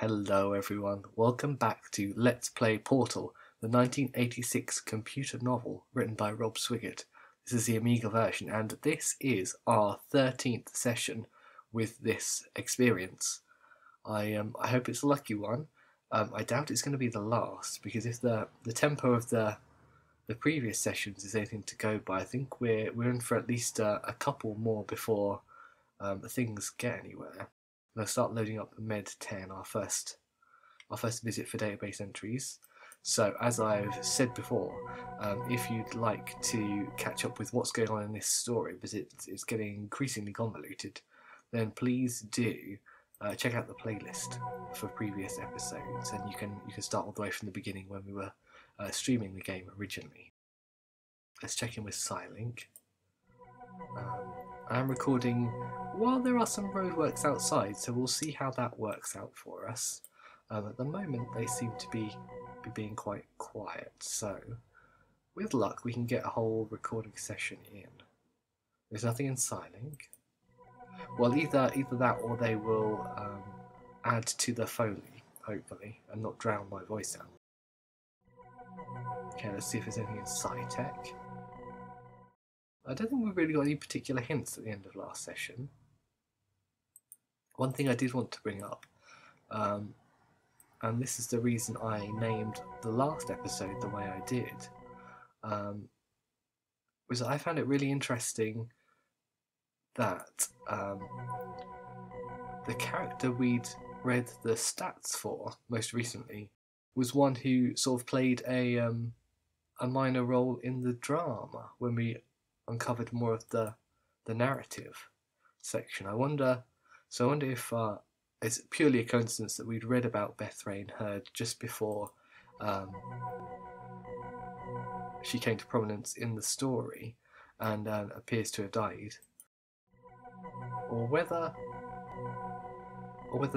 Hello everyone, welcome back to Let's Play Portal, the 1986 computer novel written by Rob Swigart. This is the Amiga version and this is our 13th session with this experience. I hope it's a lucky one. I doubt it's going to be the last, because if the tempo of the previous sessions is anything to go by, I think we're in for at least a couple more before things get anywhere. And I'll start loading up Med10, our first visit for database entries. So, as I've said before, if you'd like to catch up with what's going on in this story, because it's getting increasingly convoluted, then please do check out the playlist for previous episodes, and you can start all the way from the beginning when we were streaming the game originally. Let's check in with SciLink. I'm recording while there are some roadworks outside, so we'll see how that works out for us. At the moment they seem to be being quite quiet, so with luck we can get a whole recording session in. There's nothing in SciLink. Well, either that or they will add to the Foley, hopefully, and not drown my voice out. Okay, let's see if there's anything in Cytech. I don't think we've really got any particular hints at the end of last session. One thing I did want to bring up, and this is the reason I named the last episode the way I did, was that I found it really interesting that the character we'd read the stats for most recently was one who sort of played a minor role in the drama when we uncovered more of the narrative section. I wonder if it's purely a coincidence that we'd read about Beth Rainherd just before she came to prominence in the story and appears to have died, or whether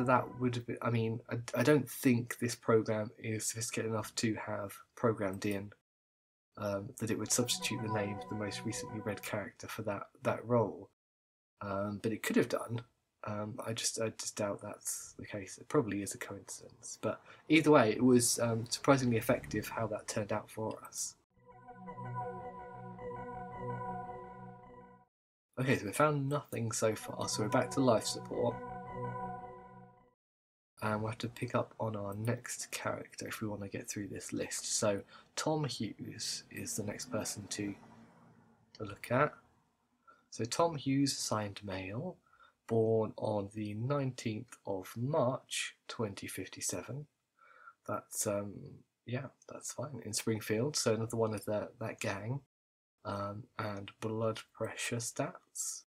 that would have been... I mean, I don't think this program is sophisticated enough to have programmed in that it would substitute the name of the most recently read character for that role, but it could have done. I just doubt that's the case. It probably is a coincidence, but either way, it was surprisingly effective how that turned out for us. Okay, so we found nothing so far, so we're back to life support, and we'll have to pick up on our next character if we want to get through this list. So Tom Hughes is the next person to look at. So Tom Hughes, assigned male, born on the 19th of March 2057. That's yeah, that's fine, in Springfield, so another one of that gang. And blood pressure stats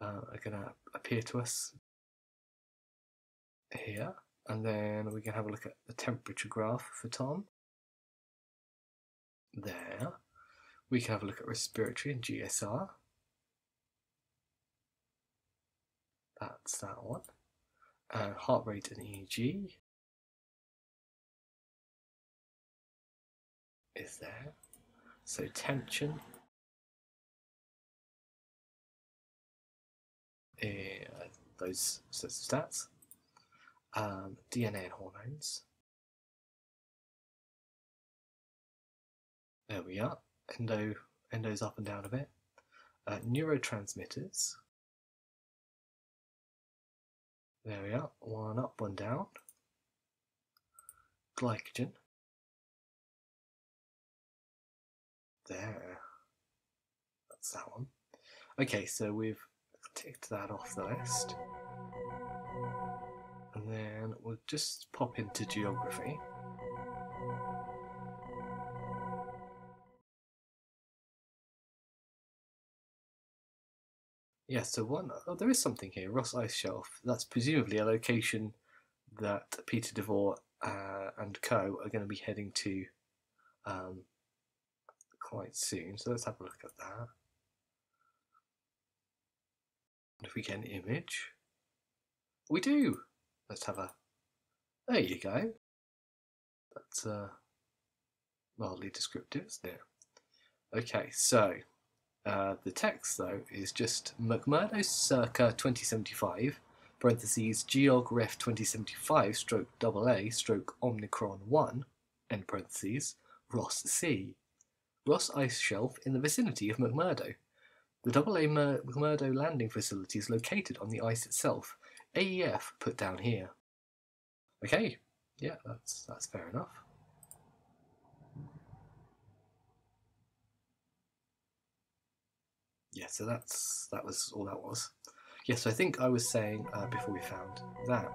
are going to appear to us here, and then we can have a look at the temperature graph for Tom. There. We can have a look at respiratory and GSR. That's that one. And heart rate and EEG is there. So tension those sets of stats. DNA and hormones. There we are. Endo's up and down a bit. Neurotransmitters. There we are. One up, one down. Glycogen. There. That's that one. Okay, so we've ticked that off the list. And then we'll just pop into geography. Yeah, so there is something here, Ross Ice Shelf. That's presumably a location that Peter DeVore and co. are going to be heading to quite soon. So let's have a look at that. And if we get an image, we do. Let's have a... There you go. That's mildly descriptive, isn't it? Okay, so the text, though, is just McMurdo circa 2075 parentheses geogref 2075/AA/Omicron 1, end parentheses, Ross C. Ross Ice Shelf in the vicinity of McMurdo. The AA McMurdo landing facility is located on the ice itself. AEF put down here. Okay, yeah, that's fair enough. Yeah, so that was all that was. Yes, I think I was saying before we found that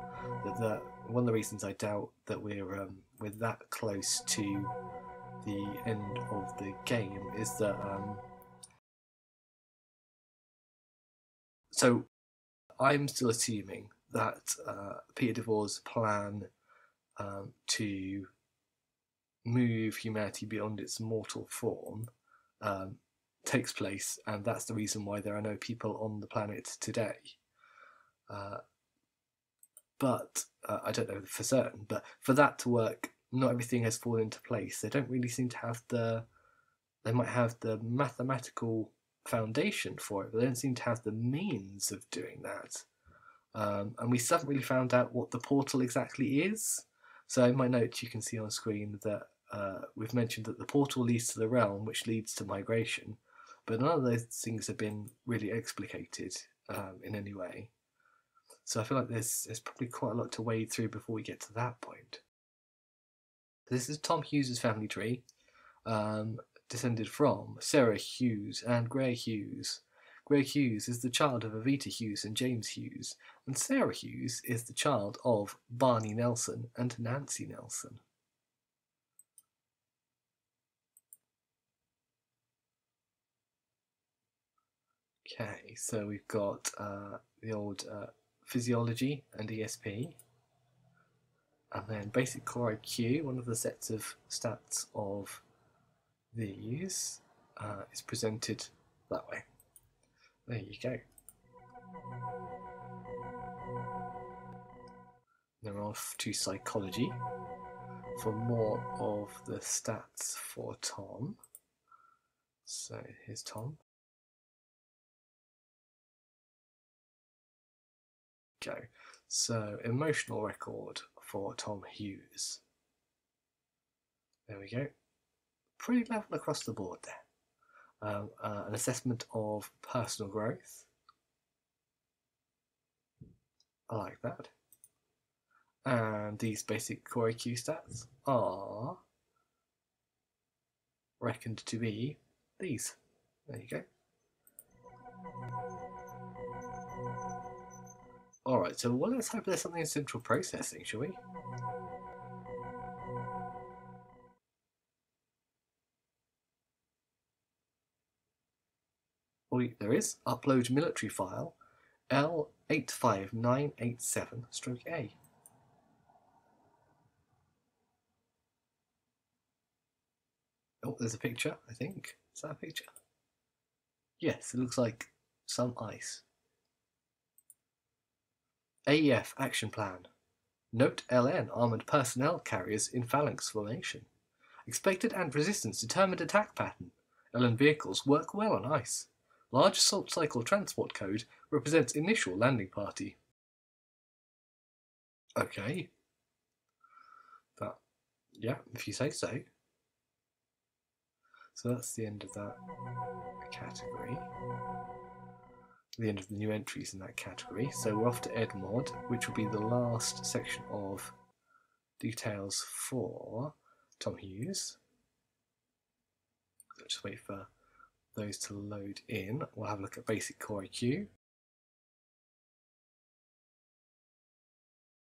one of the reasons I doubt that we're that close to the end of the game is that so I'm still assuming that Peter DeVore's plan to move humanity beyond its mortal form takes place, and that's the reason why there are no people on the planet today. But I don't know for certain, but for that to work, not everything has fallen into place. They don't really seem to have they might have the mathematical foundation for it, but they don't seem to have the means of doing that. And we still haven't really found out what the portal exactly is. So in my notes you can see on screen that we've mentioned that the portal leads to the realm, which leads to migration, but none of those things have been really explicated in any way. So I feel like there's probably quite a lot to wade through before we get to that point. This is Tom Hughes' family tree, descended from Sarah Hughes and Gray Hughes. Gray Hughes is the child of Avita Hughes and James Hughes, and Sarah Hughes is the child of Barney Nelson and Nancy Nelson. Okay, so we've got the old physiology and ESP, and then basic core IQ. One of the sets of stats of these is presented that way. There you go. Then we're off to psychology for more of the stats for Tom. So here's Tom. Go. So emotional record for Tom Hughes. There we go. Pretty level across the board there. An assessment of personal growth. I like that. And these basic core IQ stats are reckoned to be these. There you go. Alright, so well, let's hope there's something in central processing, shall we? Oh, there is. Upload military file L85987/A. Oh, there's a picture, I think. Is that a picture? Yes, it looks like some ice. AEF action plan. Note LN Armoured Personnel Carriers in phalanx formation. Expected and resistance determined attack pattern. LN vehicles work well on ice. Large assault cycle transport code represents initial landing party. Okay. That, yeah, if you say so. So that's the end of that category. The end of the new entries in that category. So we're off to EdMod, which will be the last section of details for Tom Hughes. I'll just wait for those to load in. We'll have a look at basic core IQ.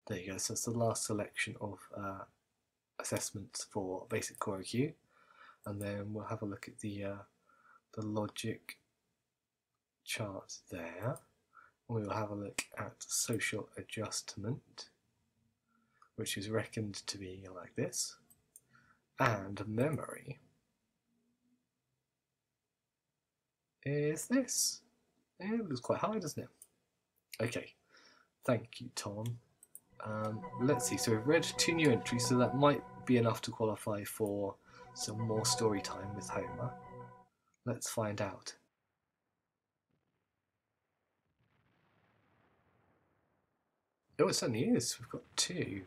There you go, so that's the last selection of assessments for basic core IQ. And then we'll have a look at the logic chart there. We will have a look at social adjustment, which is reckoned to be like this, and memory is this. It looks quite high, doesn't it? Okay, thank you, Tom. Let's see, so we've read 2 new entries, so that might be enough to qualify for some more story time with Homer. Let's find out. Oh, it certainly is. We've got two.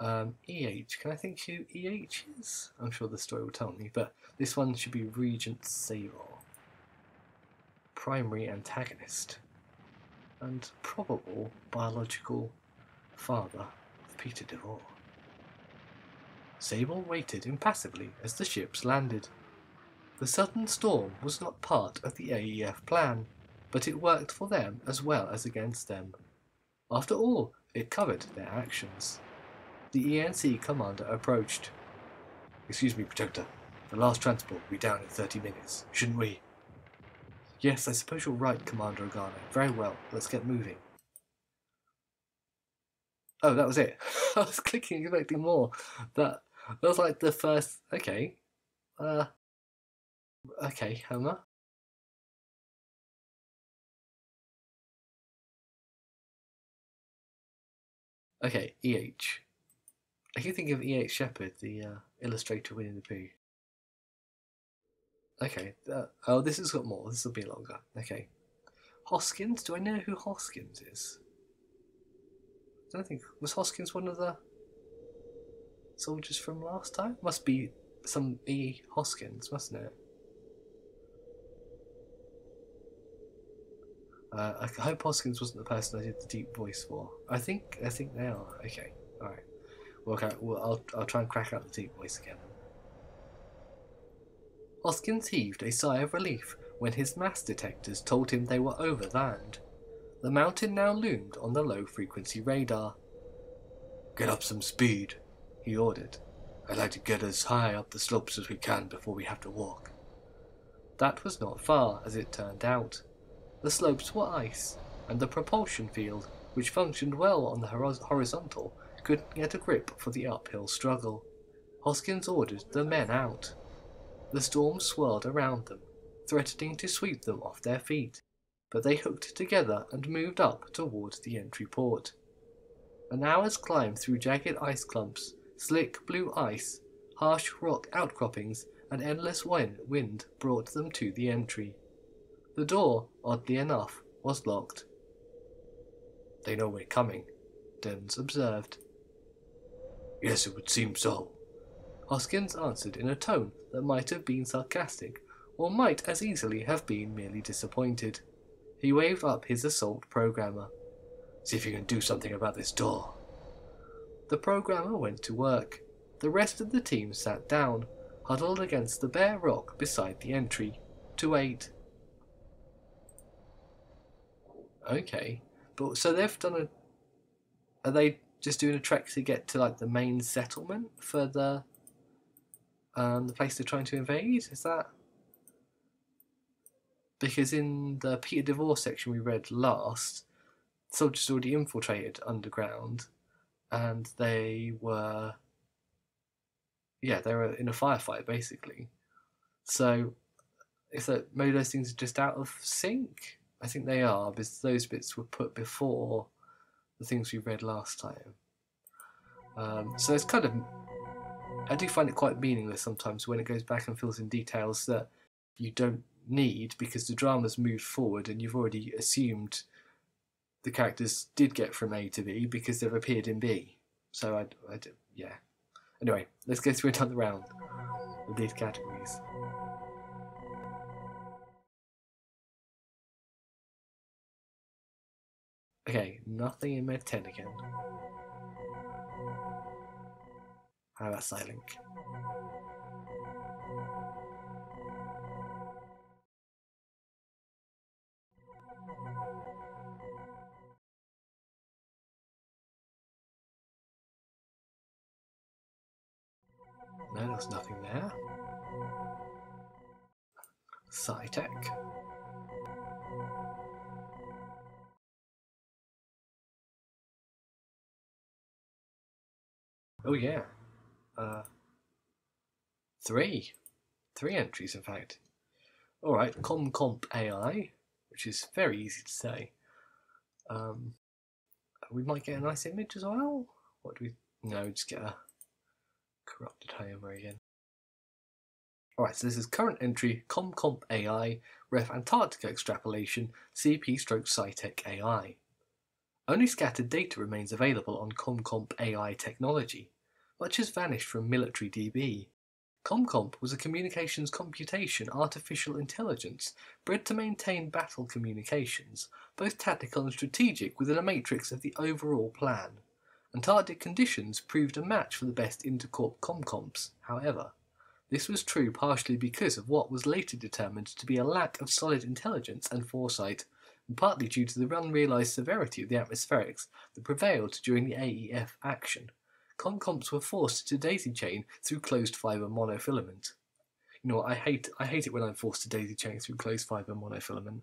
EH. Can I think who EH is? I'm sure the story will tell me, but this one should be Regent Sable. Primary antagonist and probable biological father of Peter DeVore. Sable waited impassively as the ships landed. The sudden storm was not part of the AEF plan, but it worked for them as well as against them. After all, it covered their actions. The ENC commander approached. "Excuse me, Protector. The last transport will be down in 30 minutes, shouldn't we?" "Yes, I suppose you're right, Commander Organo. Very well, let's get moving." Oh, that was it. I was clicking, expecting more. That was like the first... Okay. Okay, Homer. Okay, EH. I can think of E.H. Shepard, the illustrator Winnie the Pooh. Okay, oh, this has got more. This will be longer. Okay. Hoskins? Do I know who Hoskins is? I don't think... Was Hoskins one of the soldiers from last time? Must be some E. Hoskins, mustn't it? I hope Hoskins wasn't the person I did the deep voice for. I think they are. Okay, alright. Okay, well, I'll try and crack out the deep voice again. Hoskins heaved a sigh of relief when his mass detectors told him they were over land. The mountain now loomed on the low-frequency radar. "Get up some speed," he ordered. "I'd like to get as high up the slopes as we can before we have to walk." That was not far, as it turned out. The slopes were ice, and the propulsion field, which functioned well on the horizontal, couldn't get a grip for the uphill struggle. Hoskins ordered the men out. The storm swirled around them, threatening to sweep them off their feet, but they hooked together and moved up toward the entry port. An hour's climb through jagged ice clumps, slick blue ice, harsh rock outcroppings, and endless wind brought them to the entry. The door, oddly enough, was locked. "They know we're coming," Dems observed. "Yes, it would seem so," Hoskins answered in a tone that might have been sarcastic, or might as easily have been merely disappointed. He waved up his assault programmer. "See if you can do something about this door." The programmer went to work. The rest of the team sat down, huddled against the bare rock beside the entry, to wait. Okay, but so they've done a... Are they... just doing a trek to get to like the main settlement for the place they're trying to invade? Is that... Because in the Peter DeVore section we read last, soldiers already infiltrated underground and they were... Yeah, they were in a firefight basically. So if that, maybe those things are just out of sync? I think they are, because those bits were put before the things we read last time. So it's kind of... I do find it quite meaningless sometimes when it goes back and fills in details that you don't need, because the drama's moved forward and you've already assumed the characters did get from A to B because they've appeared in B. So I do, yeah. Anyway, let's go through another round of these categories. Okay, nothing in Med10 again. How about SciLink? No, there's nothing there. Cytech. Oh yeah, 3 entries in fact. Alright, ComComp AI, which is very easy to say. We might get a nice image as well? What do we... No, just get a corrupted Homer again. Alright, so this is current entry, ComComp AI, Ref Antarctica Extrapolation, CP/Cytech AI. Only scattered data remains available on ComComp AI technology. Much has vanished from military DB. ComComp was a communications computation artificial intelligence bred to maintain battle communications, both tactical and strategic, within a matrix of the overall plan. Antarctic conditions proved a match for the best intercorp ComComps, however. This was true partially because of what was later determined to be a lack of solid intelligence and foresight, and partly due to the unrealised severity of the atmospherics that prevailed during the AEF action. ComComps were forced to daisy chain through closed fibre monofilament. You know, I hate it when I'm forced to daisy chain through closed fibre monofilament.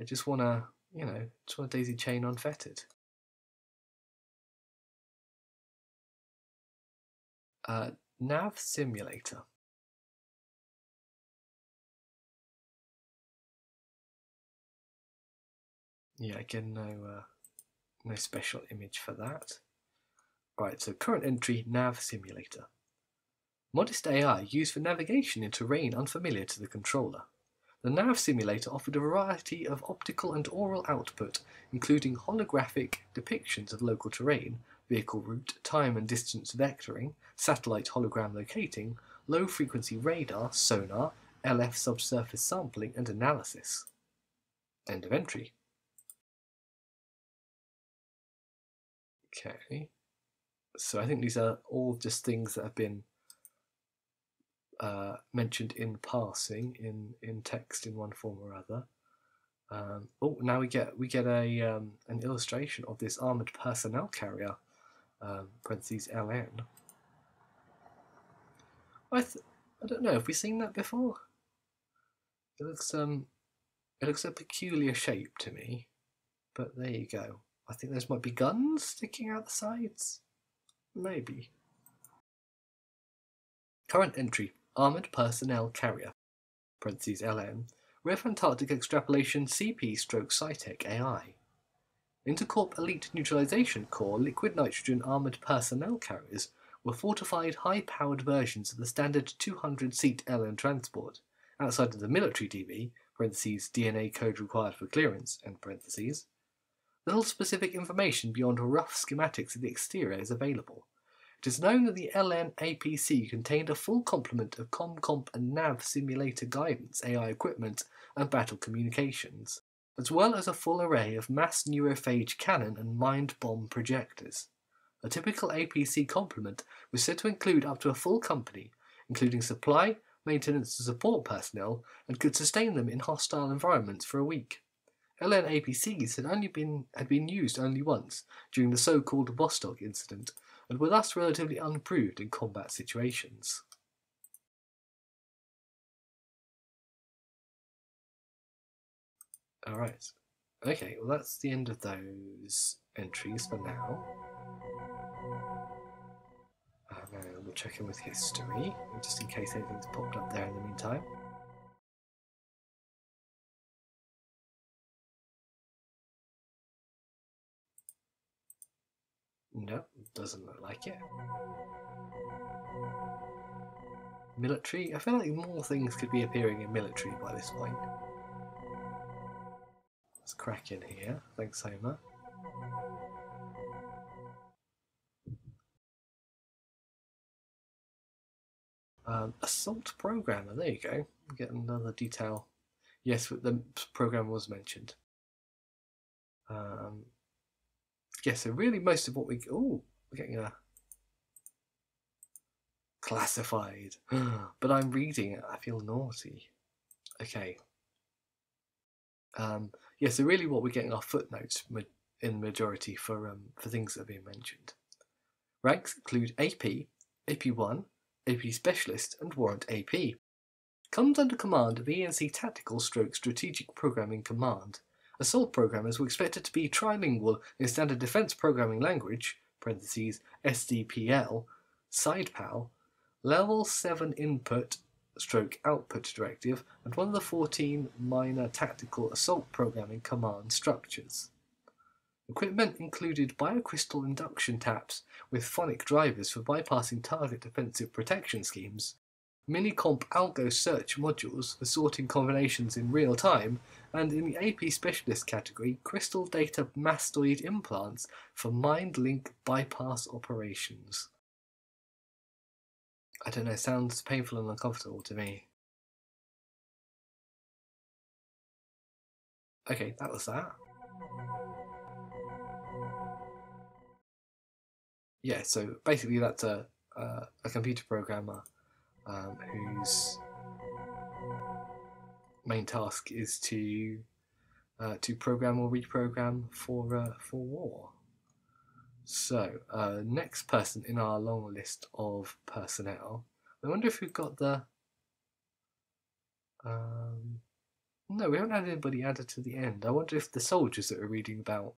I just wanna, you know, daisy chain unfettered. NAV simulator. Yeah, again, no special image for that. Right, so current entry, NAV simulator. Modest AI used for navigation in terrain unfamiliar to the controller. The NAV simulator offered a variety of optical and oral output, including holographic depictions of local terrain, vehicle route, time and distance vectoring, satellite hologram locating, low-frequency radar, sonar, LF subsurface sampling and analysis. End of entry. Okay, so I think these are all just things that have been mentioned in passing, in text in one form or other. Oh, now we get a an illustration of this Armoured Personnel Carrier, parentheses LN. I don't know, have we seen that before? It looks a peculiar shape to me, but there you go. I think those might be guns sticking out the sides? Maybe. Current entry, Armoured Personnel Carrier, parentheses LN, Ref Antarctic Extrapolation CP/Cytech AI. Intercorp Elite Neutralization Corps liquid nitrogen armoured personnel carriers were fortified high-powered versions of the standard 200-seat LN transport, outside of the military DB, parentheses DNA code required for clearance, end parentheses. Little specific information beyond rough schematics of the exterior is available. It is known that the LN APC contained a full complement of ComComp and NAV simulator guidance, AI equipment, and battle communications, as well as a full array of mass neurophage cannon and mind bomb projectors. A typical APC complement was said to include up to a full company, including supply, maintenance and support personnel, and could sustain them in hostile environments for a week. LN APCs had been used only once, during the so-called Vostok incident, and were thus relatively unproved in combat situations. Alright, okay, well that's the end of those entries for now. And we'll check in with history, just in case anything's popped up there in the meantime. No, doesn't look like it. Military? I feel like more things could be appearing in military by this point. Let's crack in here. Thanks, Homer. Assault Programmer, there you go. We'll get another detail. Yes, the program was mentioned. Yeah, so really most of what we... Oh, we're getting a... Classified. But I'm reading it. I feel naughty. Okay. Yeah, so really what we're getting are footnotes in majority for things that are being mentioned. Ranks include AP, AP1, AP Specialist and Warrant AP. Comes under command of ENC Tactical / Strategic Programming Command. Assault programmers were expected to be trilingual in standard defence programming language, parentheses, SDPL, SidePal, level 7 input / output directive, and one of the 14 minor tactical assault programming command structures. Equipment included biocrystal induction taps with phonic drivers for bypassing target defensive protection schemes, Minicomp Algo Search modules for sorting combinations in real time, and in the AP Specialist category, Crystal Data Mastoid Implants for Mind-Link Bypass Operations. I don't know, sounds painful and uncomfortable to me. Okay, that was that. Yeah, so basically that's a computer programmer whose main task is to program or reprogram for war. So next person in our long list of personnel. I wonder if we've got the. No, we haven't had anybody added to the end. I wonder if the soldiers that we're reading about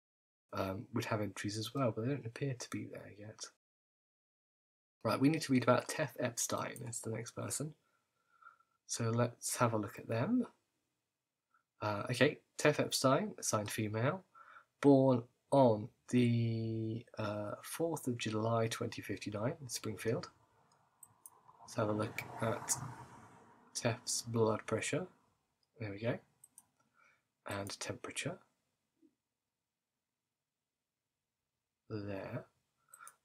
would have entries as well, but they don't appear to be there yet. Right, we need to read about Tef Epstein as the next person. So let's have a look at them. Okay, Tef Epstein, assigned female, born on the 4th of July 2059 in Springfield. Let's have a look at Tef's blood pressure. There we go. And temperature. There.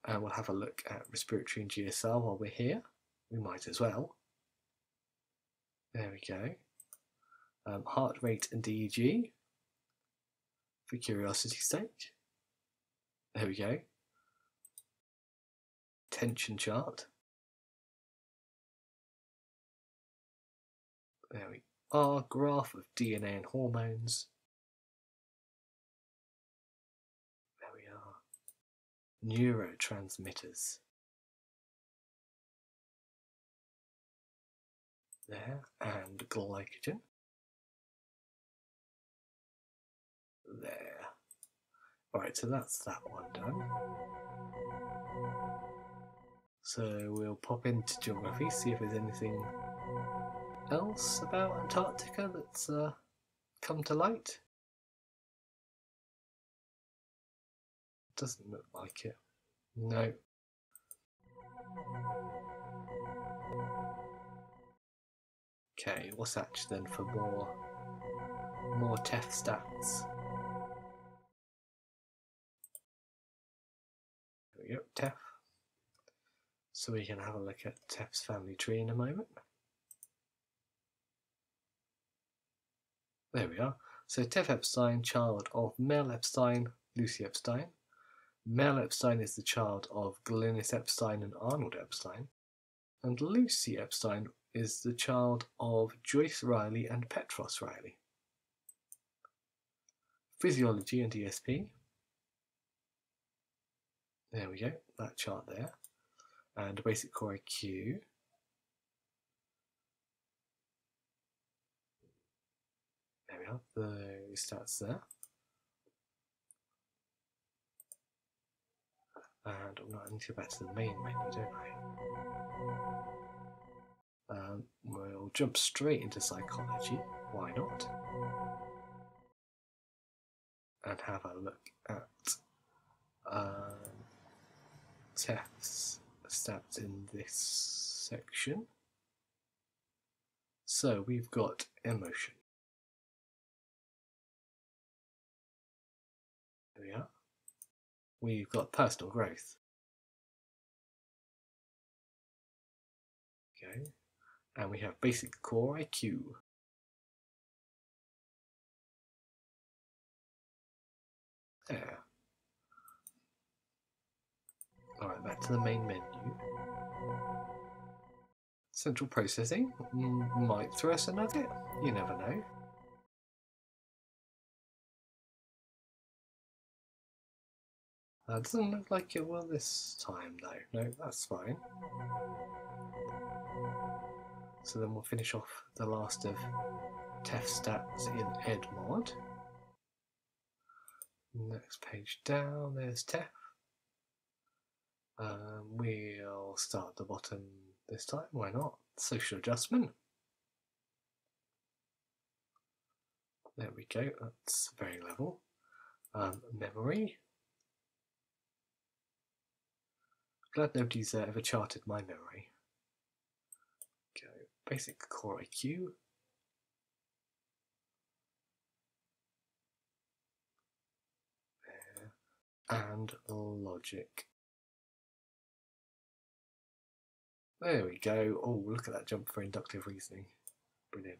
And we'll have a look at respiratory and GSR while we're here. We might as well. There we go. Heart rate and DEG. For curiosity's sake. There we go. Tension chart. There we go. Our graph of DNA and hormones. There we are. Neurotransmitters. There, and glycogen. There. Alright, so that's that one done. So we'll pop into geography, see if there's anything else about Antarctica that's come to light? Doesn't look like it. No. Okay, what's that then for more Tef stats? There we go, Tef. So we can have a look at Tef's family tree in a moment. There we are. So Tef Epstein, child of Mel Epstein, Lucy Epstein. Mel Epstein is the child of Glynis Epstein and Arnold Epstein. And Lucy Epstein is the child of Joyce Riley and Petros Riley. Physiology and ESP. There we go, that chart there. And basic core IQ. Those stats there, and I'm not going to go back to the main menu, don't I? We'll jump straight into psychology, why not? And have a look at Tef's stats in this section. So we've got emotion. We are. We've got personal growth. Okay, and we have basic core IQ. There. Alright, back to the main menu. Central processing might throw us a nugget, you never know. Doesn't look like it will this time though. No, that's fine. So then we'll finish off the last of Tef stats in EdMod. Next page down, there's Tef. We'll start at the bottom this time, why not? Social adjustment. There we go, that's very level. Memory. Glad nobody's ever charted my memory. Okay. basic core IQ. And logic. There we go. Oh, look at that jump for inductive reasoning. Brilliant.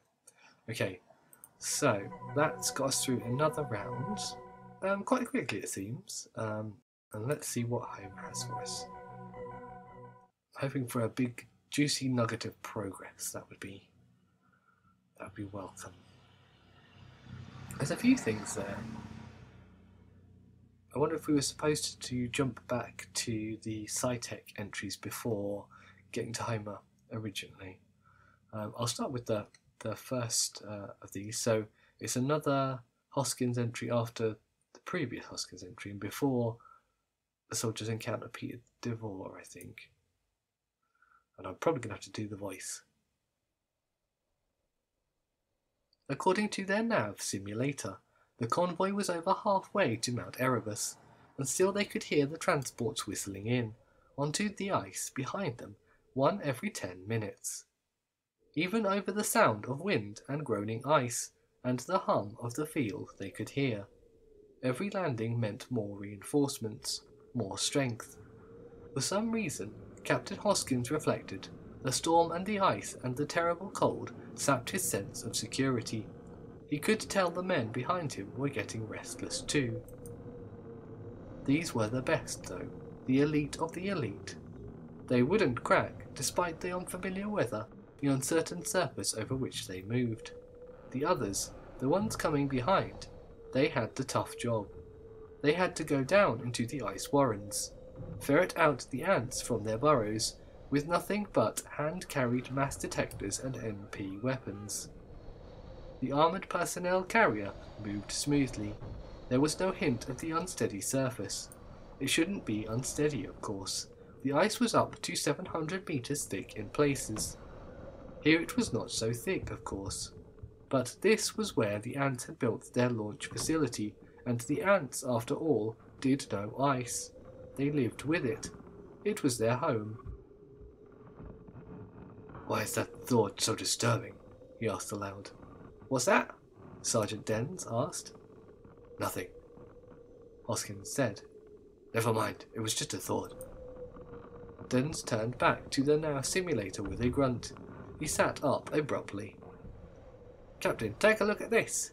Okay, so that's got us through another round, quite quickly it seems. And let's see what Homer has for us. Hoping for a big juicy nugget of progress. That would be welcome. There's a few things there. I wonder if we were supposed to jump back to the Cytech entries before getting to Homer originally. I'll start with the first of these. So it's another Hoskins entry after the previous Hoskins entry and before the soldiers encounter Peter DeVore, I think. And I'm probably going to have to do the voice. According to their NAV simulator, the convoy was over halfway to Mount Erebus, and still they could hear the transports whistling in, onto the ice behind them, one every 10 minutes. Even over the sound of wind and groaning ice, and the hum of the field they could hear. Every landing meant more reinforcements, more strength. For some reason, Captain Hoskins reflected, the storm and the ice and the terrible cold sapped his sense of security. He could tell the men behind him were getting restless too. These were the best though, the elite of the elite. They wouldn't crack despite the unfamiliar weather, the uncertain surface over which they moved. The others, the ones coming behind, they had the tough job. They had to go down into the ice warrens, ferret out the ants from their burrows with nothing but hand-carried mass detectors and MP weapons. The Armoured Personnel Carrier moved smoothly. There was no hint of the unsteady surface. It shouldn't be unsteady, of course. The ice was up to 700 metres thick in places. Here it was not so thick, of course. But this was where the ants had built their launch facility, and the ants, after all, did know ice. They lived with it. It was their home. "Why is that thought so disturbing?" he asked aloud. "What's that?" Sergeant Dems asked. "Nothing," Hoskins said. "Never mind, it was just a thought." Dems turned back to the NAV simulator with a grunt. He sat up abruptly. "Captain, take a look at this."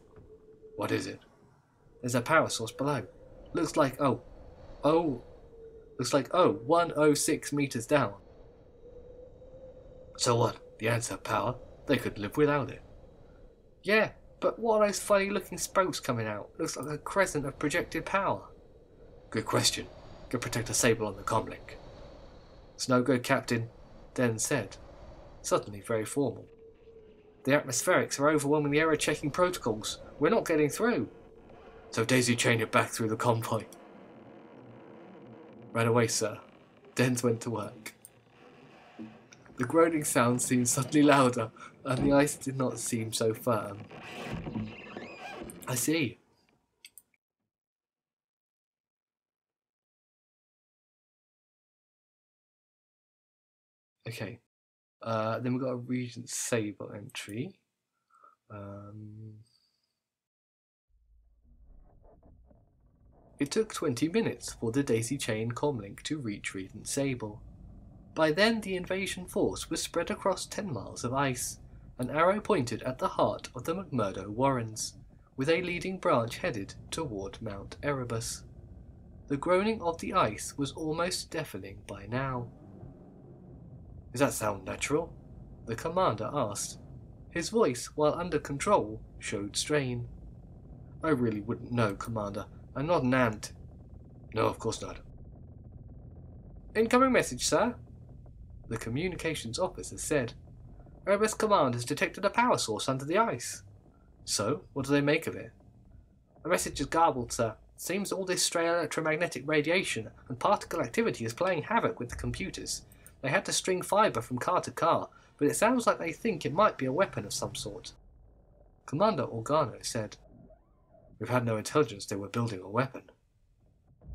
"What is it?" "There's a power source below. Looks like 106 meters down." "So what? The ants have power. They could live without it." "Yeah, but what are those funny looking spokes coming out? Looks like a crescent of projected power." "Good question. Go protect a Sable on the comlink." "It's no good, Captain," Den said, suddenly very formal. "The atmospherics are overwhelming the error checking protocols. We're not getting through." "So daisy chain it back through the convoy." "Right away, sir." Den's went to work. The groaning sound seemed suddenly louder, and the ice did not seem so firm. "I see." Okay. Then we've got a Regent Sable entry. It took 20 minutes for the daisy chain comlink to reach Regent Sable. By then the invasion force was spread across 10 miles of ice, an arrow pointed at the heart of the McMurdo warrens, with a leading branch headed toward Mount Erebus. The groaning of the ice was almost deafening by now. "Does that sound natural?" the commander asked. His voice, while under control, showed strain. "I really wouldn't know, Commander. I'm not an ant." "No, of course not." "Incoming message, sir," the communications officer said. "Erebus Command has detected a power source under the ice." "So, what do they make of it?" "The message is garbled, sir. It seems all this stray electromagnetic radiation and particle activity is playing havoc with the computers. They had to string fibre from car to car, but it sounds like they think it might be a weapon of some sort." Commander Organo said, "We've had no intelligence they were building a weapon."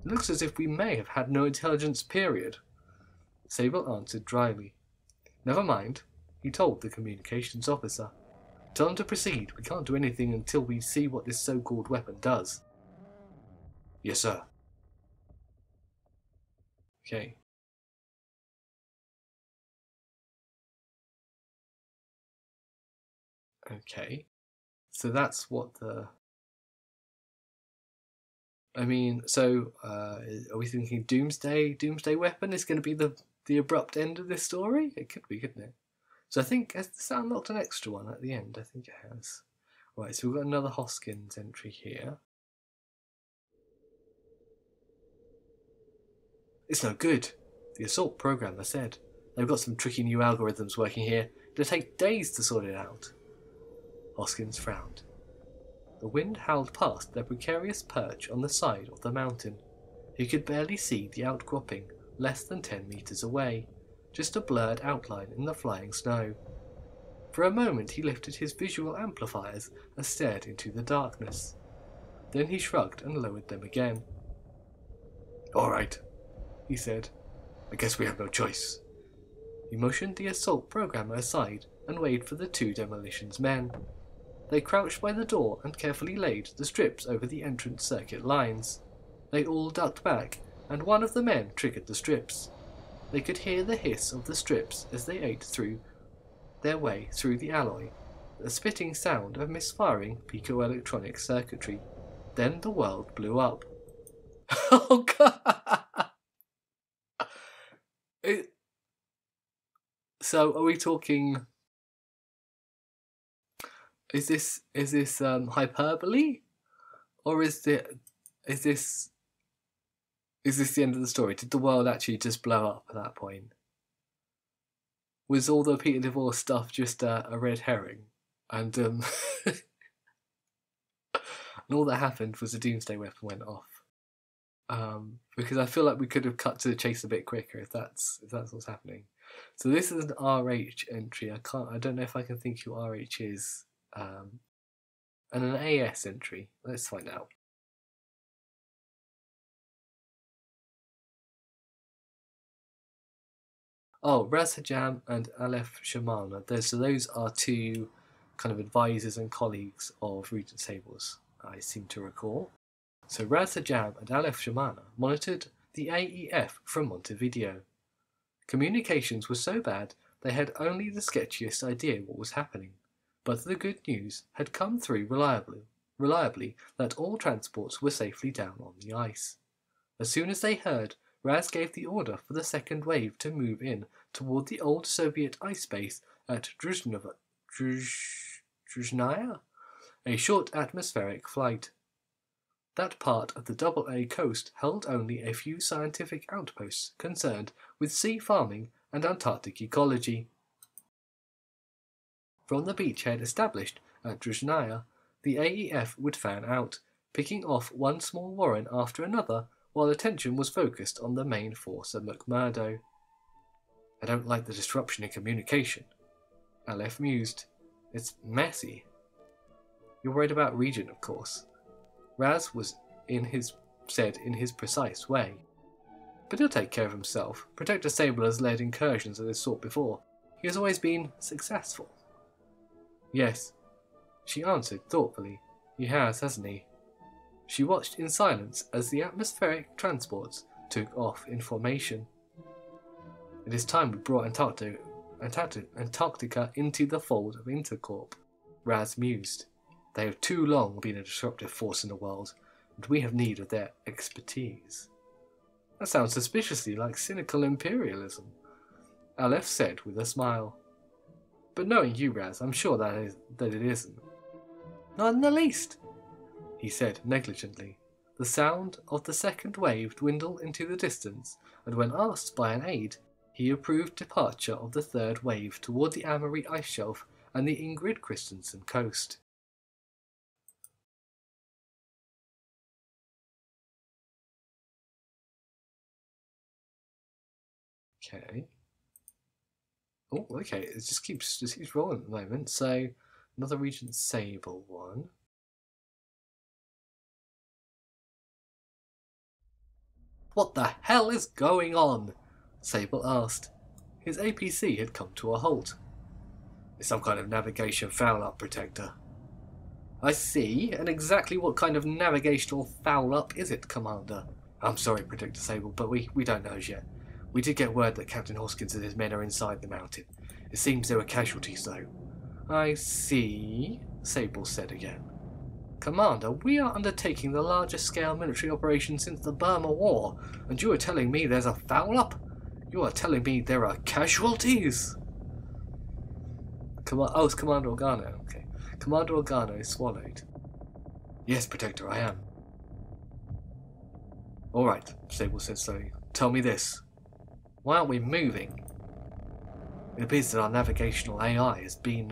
"It looks as if we may have had no intelligence, period," Sable answered dryly. "Never mind," He told the communications officer. Tell him to proceed. We can't do anything until we see what this so-called weapon does. Yes, sir. Okay. Okay. So that's what the... I mean, so are we thinking Doomsday? Doomsday weapon is going to be the abrupt end of this story? It could be, couldn't it? So I think has this unlocked an extra one at the end? I think it has. Right, so we've got another Hoskins entry here. It's no good, the assault programmer said. They've got some tricky new algorithms working here. It'll take days to sort it out. Hoskins frowned. The wind howled past their precarious perch on the side of the mountain. He could barely see the outcropping, less than 10 meters away, just a blurred outline in the flying snow. For a moment he lifted his visual amplifiers and stared into the darkness. Then he shrugged and lowered them again. "All right," he said. "I guess we have no choice." He motioned the assault programmer aside and waited for the two demolitions men. They crouched by the door and carefully laid the strips over the entrance circuit lines. They all ducked back, and one of the men triggered the strips. They could hear the hiss of the strips as they ate through their way through the alloy, the spitting sound of misfiring picoelectronic circuitry. Then the world blew up. Oh God! So are we talking... Is this hyperbole, or is this the end of the story? Did the world actually just blow up at that point? Was all the Peter DeVore stuff just a red herring, and and all that happened was the Doomsday weapon went off? Because I feel like we could have cut to the chase a bit quicker if that's what's happening. So this is an RH entry. I don't know if I can think who RH is. And an AS entry. Let's find out. Oh, Raz Hajam and Aleph Shimana. So those are two kind of advisors and colleagues of Regent Sable's, I seem to recall. So Raz Hajam and Aleph Shimana monitored the AEF from Montevideo. Communications were so bad they had only the sketchiest idea what was happening. But the good news had come through reliably that all transports were safely down on the ice. As soon as they heard, Raz gave the order for the second wave to move in toward the old Soviet ice base at Druzhnaya, a short atmospheric flight. That part of the AA coast held only a few scientific outposts concerned with sea farming and Antarctic ecology. From the beachhead established at Druzhnaya, the AEF would fan out, picking off one small warren after another while attention was focused on the main force at McMurdo. "I don't like the disruption in communication," Aleph mused. "It's messy." "You're worried about Regent, of course," Raz said in his precise way. "But he'll take care of himself. Protector Sable has led incursions of this sort before. He has always been successful." "Yes," she answered thoughtfully. "He has, hasn't he?" She watched in silence as the atmospheric transports took off in formation. "It is time we brought Antarctica into the fold of Intercorp," Raz mused. "They have too long been a disruptive force in the world, and we have need of their expertise." "That sounds suspiciously like cynical imperialism," Aleph said with a smile. "But knowing you, Raz, I'm sure that it isn't." "Not in the least," he said negligently. The sound of the second wave dwindled into the distance, and when asked by an aide, he approved departure of the third wave toward the Armoured Ice Shelf and the Ingrid Christensen coast. Okay. Oh, okay, it just keeps rolling at the moment. So, another Regent Sable one. "What the hell is going on?" Sable asked. His APC had come to a halt. Some kind of navigation foul-up protector. I see, and exactly what kind of navigational foul-up is it, Commander? I'm sorry, Protector Sable, but we don't know as yet. We did get word that Captain Hoskins and his men are inside the mountain. It seems there were casualties, though. I see, Sable said again. Commander, we are undertaking the largest-scale military operation since the Burma War, and you are telling me there's a foul-up? You are telling me there are casualties? Oh, it's Commander Organo, okay. Commander Organo is swallowed. Yes, Protector, I am. Alright, Sable said slowly. Tell me this. Why aren't we moving? It appears that our navigational AI has been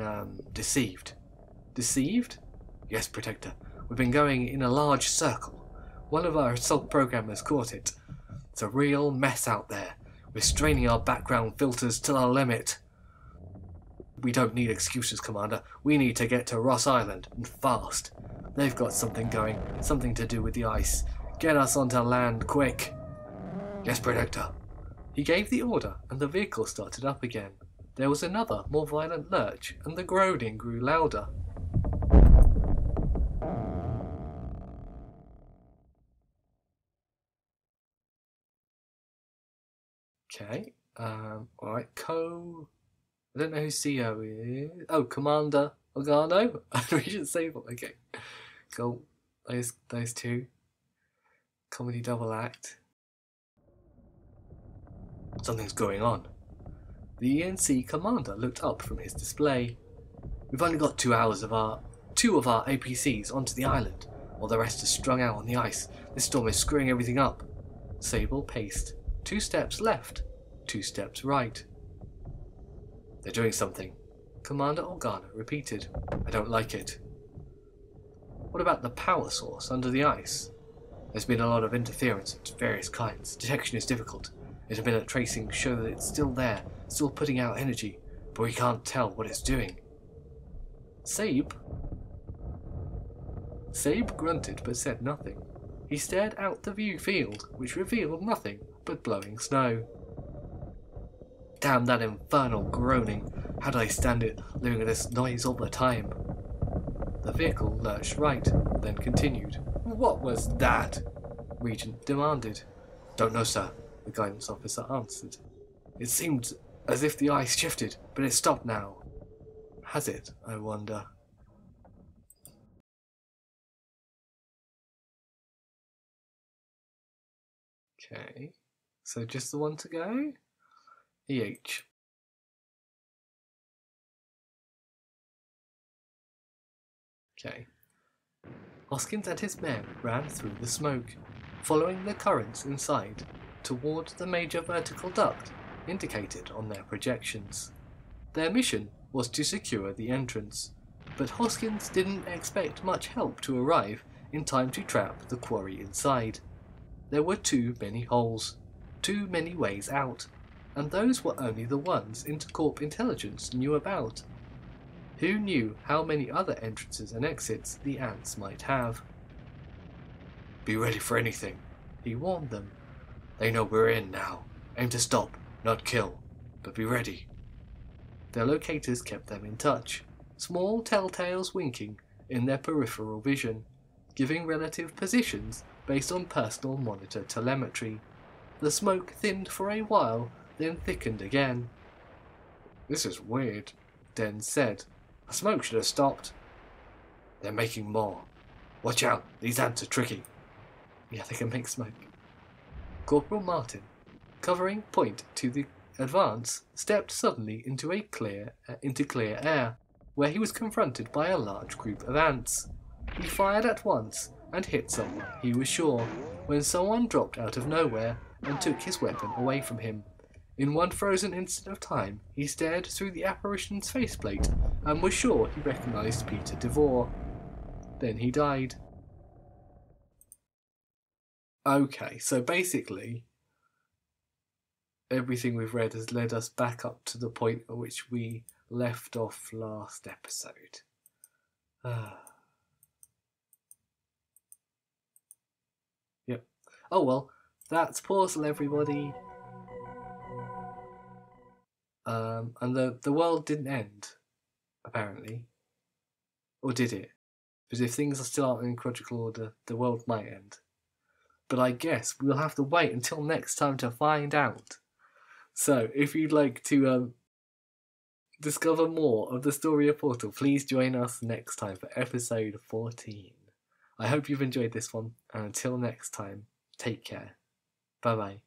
deceived. Deceived? Yes, Protector. We've been going in a large circle. One of our assault programmers caught it. It's a real mess out there. We're straining our background filters till our limit. We don't need excuses, Commander. We need to get to Ross Island, and fast. They've got something going, something to do with the ice. Get us onto land, quick. Yes, Protector. He gave the order, and the vehicle started up again. There was another, more violent lurch, and the groaning grew louder. Okay, alright, I don't know who CO is. Oh, Commander Organo and Regent Sable. Okay, cool. Those two. Comedy double act. Something's going on. The ENC commander looked up from his display. We've only got 2 hours of our two of our APCs onto the island, while the rest are strung out on the ice. This storm is screwing everything up. Sable paced. 2 steps left, 2 steps right. They're doing something, Commander Organo repeated. I don't like it. What about the power source under the ice? There's been a lot of interference of various kinds. Detection is difficult. Intermittent tracing shows that it's still there, still putting out energy, but we can't tell what it's doing. Sabe grunted but said nothing. He stared out the view field, which revealed nothing but blowing snow. Damn that infernal groaning. How do I stand it, living at this noise all the time? The vehicle lurched right, then continued. What was that? Regent demanded. Don't know, sir, the guidance officer answered. It seemed as if the ice shifted, but it stopped now. Has it, I wonder? Okay, so just the one to go? EH. Okay. Hoskins and his men ran through the smoke, following the currents inside, towards the major vertical duct indicated on their projections. Their mission was to secure the entrance, but Hoskins didn't expect much help to arrive in time to trap the quarry inside. There were too many holes, too many ways out, and those were only the ones Intercorp Intelligence knew about. Who knew how many other entrances and exits the ants might have? Be ready for anything, he warned them. They know we're in now. Aim to stop, not kill, but be ready. Their locators kept them in touch, small telltales winking in their peripheral vision, giving relative positions based on personal monitor telemetry. The smoke thinned for a while, then thickened again. This is weird, Den said. The smoke should have stopped. They're making more. Watch out, these ants are tricky. Yeah, they can make smoke. Corporal Martin, covering point to the advance, stepped suddenly into clear air, where he was confronted by a large group of ants. He fired at once and hit someone, he was sure, when someone dropped out of nowhere and took his weapon away from him. In one frozen instant of time, he stared through the apparition's faceplate and was sure he recognised Peter DeVore. Then he died. Okay, so basically, everything we've read has led us back up to the point at which we left off last episode. Yep. Oh well, that's Portal, everybody. And the world didn't end. apparently. Or did it? Because if things are still aren't in chronological order, the world might end. But I guess we'll have to wait until next time to find out. So, if you'd like to discover more of the story of Portal, please join us next time for episode 14. I hope you've enjoyed this one, and until next time, take care. Bye-bye.